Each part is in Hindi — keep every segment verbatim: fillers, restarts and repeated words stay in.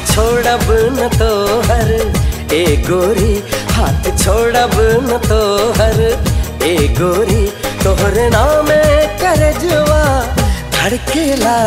छोड़ब न तोहर ए गोरी, हाथ छोड़ब न तोहर ए गोरी, तोहर नाम करजवा धड़केला।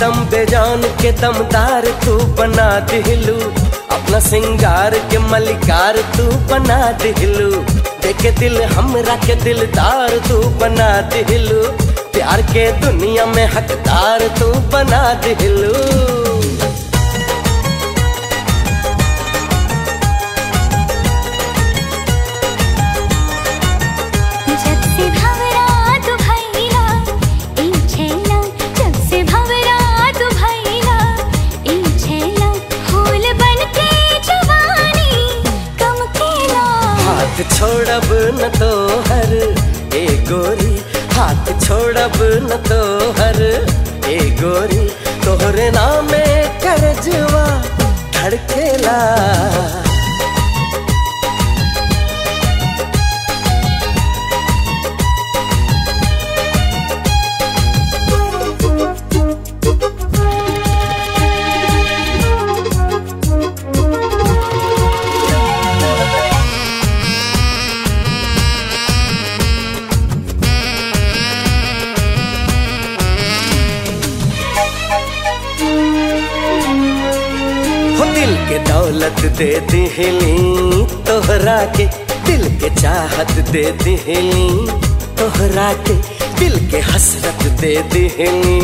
दम बेजान के दमदार तू बना दिलू, अपना सिंगार के मलिकार तू बना दिलू, देखे दिल हमरा के दिलदार तू बना दिलू, प्यार के दुनिया में हकदार तू बना दिलू। छोड़ब न तोहर ए गोरी, हाथ छोड़ब न तोहर ए गोरी, तोहरे नामे करजवा धड़केला। दिल के दौलत दे दिली तोहरा के, दिल के चाहत दे दिली तोहरा के, दिल के हसरत दे दिली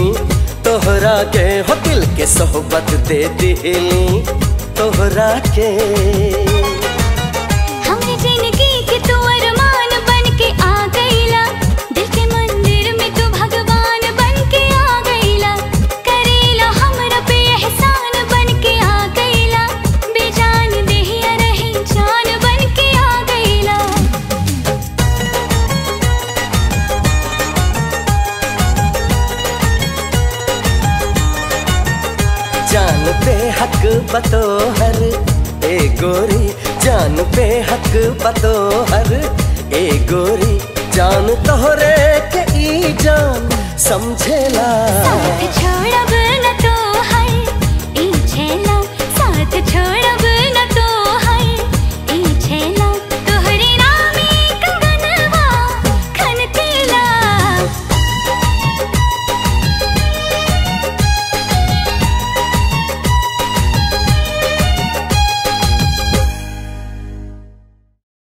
तोहरा के, हो दिल के सोहबत दे दिली तोहरा के। जान पे हक बतोहर ए गोरी, जान पे हक बतोहर ए गोरी, जान तोहरे के ई जान समझेला।